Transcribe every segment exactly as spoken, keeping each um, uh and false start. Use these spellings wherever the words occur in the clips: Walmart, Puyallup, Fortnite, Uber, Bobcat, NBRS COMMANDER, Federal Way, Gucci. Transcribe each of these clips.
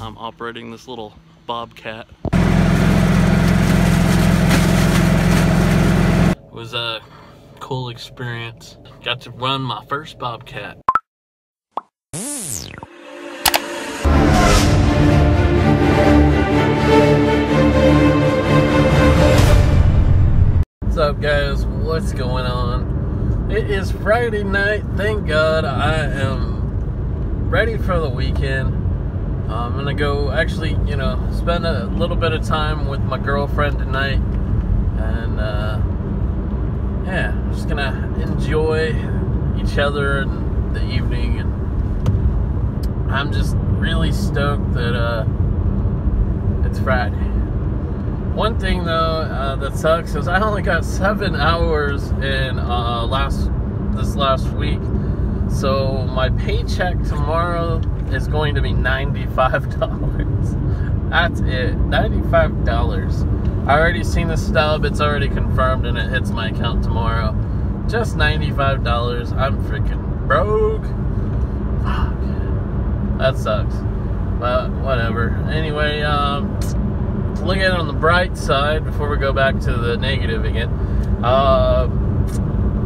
I'm operating this little Bobcat. It was a cool experience. Got to run my first Bobcat. What's up, guys? What's going on? It is Friday night. Thank God. I am ready for the weekend. I'm gonna go actually, you know, spend a little bit of time with my girlfriend tonight, and uh, yeah, just gonna enjoy each other in the evening. And I'm just really stoked that uh, it's Friday. One thing though uh, that sucks is I only got seven hours in uh, last this last week, so my paycheck tomorrow is going to be ninety-five dollars. That's it, ninety-five dollars. I already seen the stub, it's already confirmed, and it hits my account tomorrow. Just ninety-five dollars. I'm freaking broke. Fuck. That sucks. But whatever. Anyway, um, to look at it on the bright side before we go back to the negative again. Uh,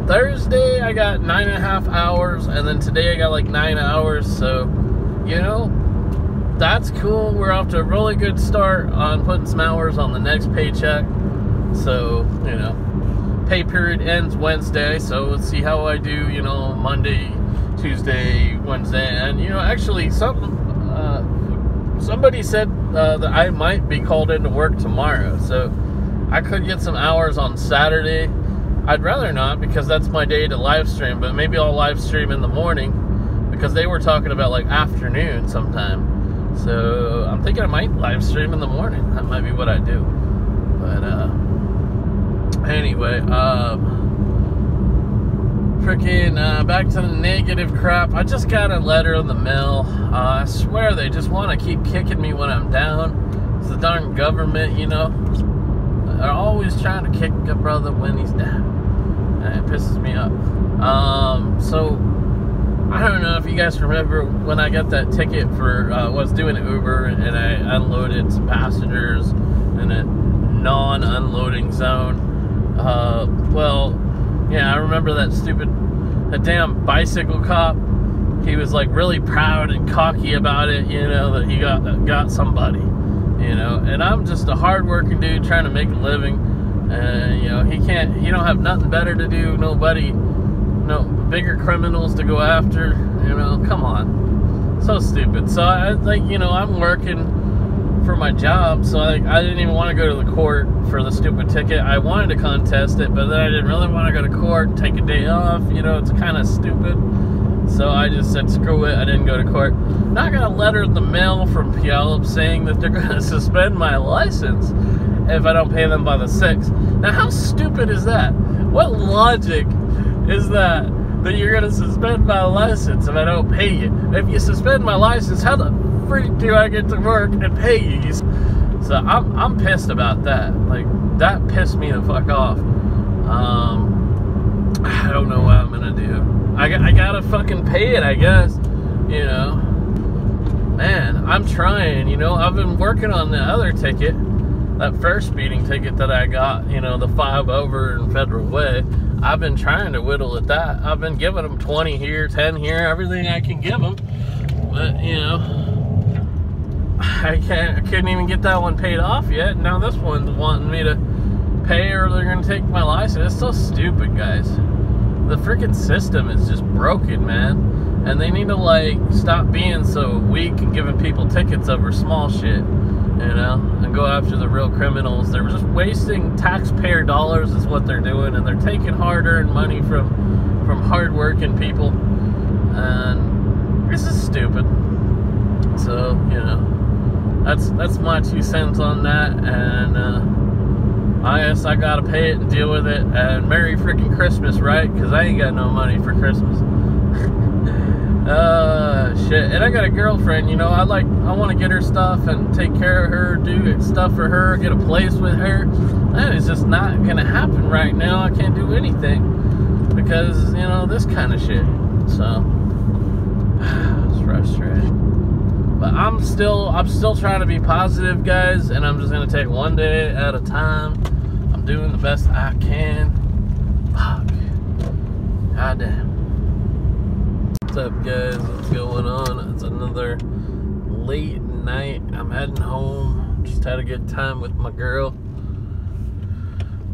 Thursday, I got nine and a half hours, and then today I got like nine hours, so you know, that's cool. We're off to a really good start on putting some hours on the next paycheck. So, you know, pay period ends Wednesday. So let's see how I do, you know, Monday, Tuesday, Wednesday. And, you know, actually something, uh, somebody said uh, that I might be called into work tomorrow. So I could get some hours on Saturday. I'd rather not, because that's my day to live stream, but maybe I'll live stream in the morning, because they were talking about like afternoon sometime. So I'm thinking I might live stream in the morning. That might be what I do. But uh, anyway, um, freaking uh, back to the negative crap. I just got a letter in the mail. Uh, I swear they just want to keep kicking me when I'm down. It's the darn government, you know. They're always trying to kick a brother when he's down. And it pisses me off. Um, so I don't know if you guys remember when I got that ticket for, uh, I was doing an Uber and I unloaded some passengers in a non-unloading zone. Uh, well, yeah, I remember that stupid, that damn bicycle cop. He was like really proud and cocky about it, you know, that he got, uh, got somebody, you know, and I'm just a hard-working dude trying to make a living. And, you know, he can't, he don't have nothing better to do, nobody, no bigger criminals to go after, you know, come on, so stupid. So I like, you know, I'm working for my job, so I, I didn't even want to go to the court for the stupid ticket. I wanted to contest it, but then I didn't really want to go to court, take a day off, you know, it's kind of stupid. So I just said screw it, I didn't go to court. Now I got a letter in the mail from Puyallup saying that they're going to suspend my license if I don't pay them by the sixth. Now how stupid is that? What logic is that, that you're gonna suspend my license if I don't pay you? If you suspend my license, how the freak do I get to work and pay you? So I'm, I'm pissed about that. Like, that pissed me the fuck off. Um, I don't know what I'm gonna do. I, I gotta fucking pay it, I guess, you know. Man, I'm trying, you know. I've been working on the other ticket, that first speeding ticket that I got, you know, the five over in Federal Way. I've been trying to whittle at that. I've been giving them twenty here, ten here, everything I can give them. But, you know, I can't, I couldn't even get that one paid off yet. Now this one's wanting me to pay or they're gonna take my license. It's so stupid, guys. The freaking system is just broken, man. And they need to, like, stop being so weak and giving people tickets over small shit, you know, and go after the real criminals. They're just wasting taxpayer dollars is what they're doing, and they're taking hard-earned money from from hard-working people, and this is stupid. So, you know, that's that's my two cents on that, and uh, I guess I gotta pay it and deal with it, and Merry freaking Christmas, right? Because I ain't got no money for Christmas. Uh, shit, and I got a girlfriend, you know, I like, I want to get her stuff and take care of her, do stuff for her, get a place with her. That is just not going to happen right now. I can't do anything because, you know, this kind of shit, so, it's frustrating. But I'm still, I'm still trying to be positive, guys, and I'm just gonna take one day at a time. I'm doing the best I can. Fuck. God damn. What's up, guys? What's going on? It's another late night. I'm heading home. Just had a good time with my girl.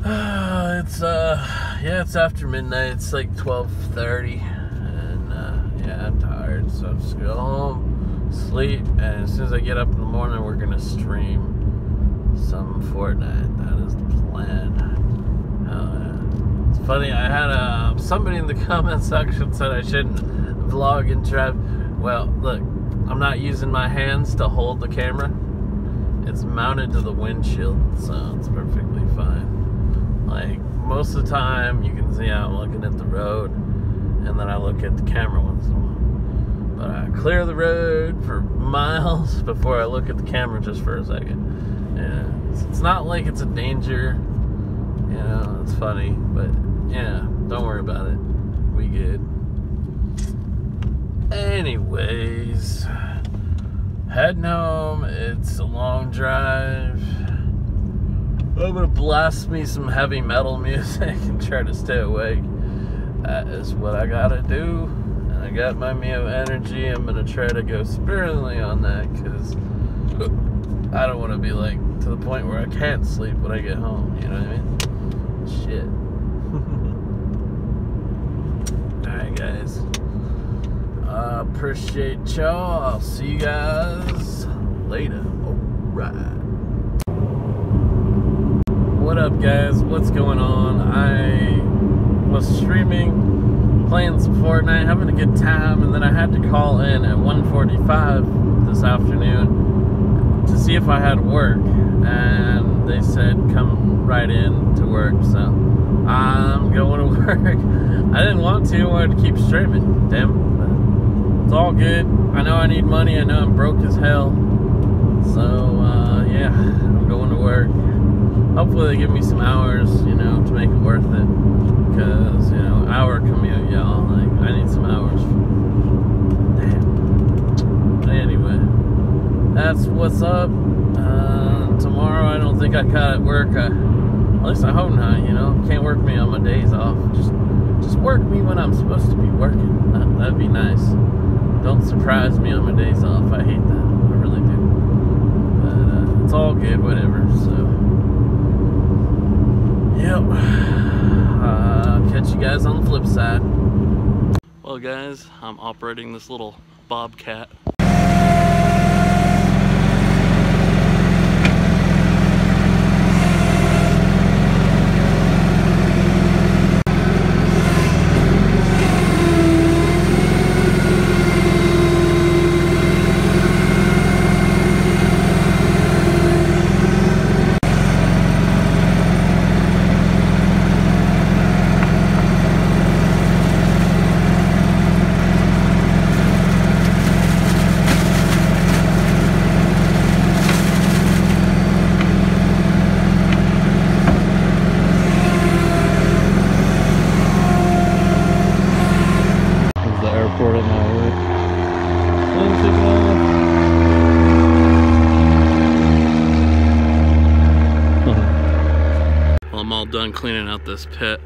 Uh, it's uh, yeah, it's after midnight. It's like twelve thirty, and uh, yeah, I'm tired, so I'm just gonna go home. Sleep, and as soon as I get up in the morning, we're gonna stream some Fortnite. That is the plan. Hell yeah. It's funny, I had a somebody in the comment section said I shouldn't vlog and drive. Well, look, I'm not using my hands to hold the camera. It's mounted to the windshield, so it's perfectly fine. Like, most of the time, you can see I'm looking at the road, and then I look at the camera once in a while. But I clear the road for miles before I look at the camera just for a second. Yeah, it's not like it's a danger. You know, it's funny, but yeah, don't worry about it. We good. Anyways, heading home. It's a long drive. I'm gonna blast me some heavy metal music and try to stay awake. That is what I gotta do. I got my meal energy. I'm gonna try to go sparingly on that because I don't want to be like to the point where I can't sleep when I get home. You know what I mean? Shit. All right, guys. I appreciate y'all. I'll see you guys later. All right. What up, guys? What's going on? I was streaming, playing some Fortnite, having a good time, and then I had to call in at one forty-five this afternoon to see if I had work, and they said come right in to work, so I'm going to work. I didn't want to, I wanted to keep streaming, damn it. It's all good. I know I need money, I know I'm broke as hell, so uh, yeah, I'm going to work. Hopefully they give me some hours, you know, to make it worth it. Because, you know, hour commute, y'all. Like, I need some hours. Damn. Anyway, that's what's up. Uh, tomorrow, I don't think I caught at work. I, at least I hope not, you know. Can't work me on my days off. Just just work me when I'm supposed to be working. That, that'd be nice. Don't surprise me on my days off. I hate that. I really do. But uh, it's all good, whatever. So, yep. Uh, catch you guys on the flip side. Well, guys, I'm operating this little Bobcat. Done cleaning out this pit,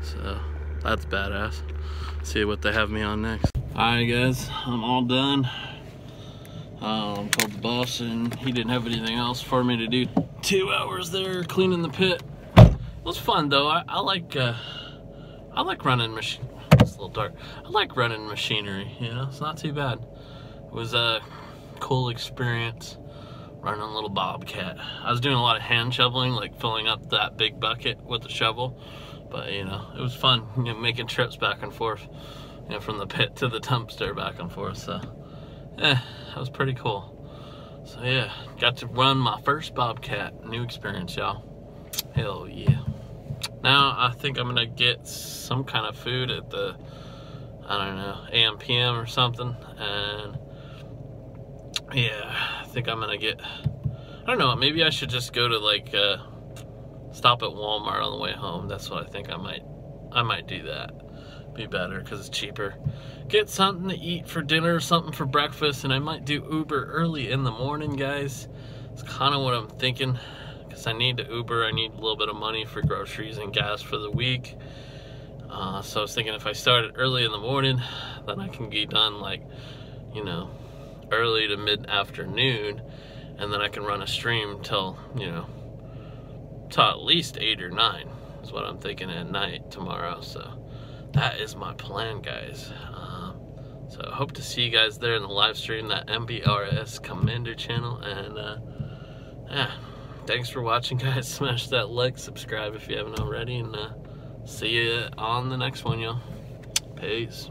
so that's badass. See what they have me on next. Alright, guys, I'm all done. um called the boss and he didn't have anything else for me to do. Two hours there cleaning the pit. It was fun though. I, I like uh I like running machine. It's a little dark. I like running machinery, you know, it's not too bad. It was a cool experience. Running a little Bobcat. I was doing a lot of hand shoveling, like filling up that big bucket with a shovel. But, you know, it was fun, you know, making trips back and forth, you know, from the pit to the dumpster back and forth. So, eh, that was pretty cool. So, yeah, got to run my first Bobcat. New experience, y'all. Hell yeah. Now, I think I'm going to get some kind of food at the, I don't know, A M P M or something. And, yeah. I think I'm gonna get, I don't know, maybe I should just go to like uh stop at Walmart on the way home. That's what I think I might I might do that. Be better because it's cheaper. Get something to eat for dinner, something for breakfast, and I might do Uber early in the morning, guys. It's kind of what I'm thinking because I need to Uber. I need a little bit of money for groceries and gas for the week. Uh, so I was thinking if I started early in the morning, then I can be done like, you know, early to mid-afternoon, and then I can run a stream till, you know, till at least eight or nine is what I'm thinking at night tomorrow. So that is my plan, guys. Um, so I hope to see you guys there in the live stream, that N B R S Commander channel. And uh, yeah, thanks for watching, guys. Smash that like, subscribe if you haven't already, and uh, see you on the next one, y'all. Peace.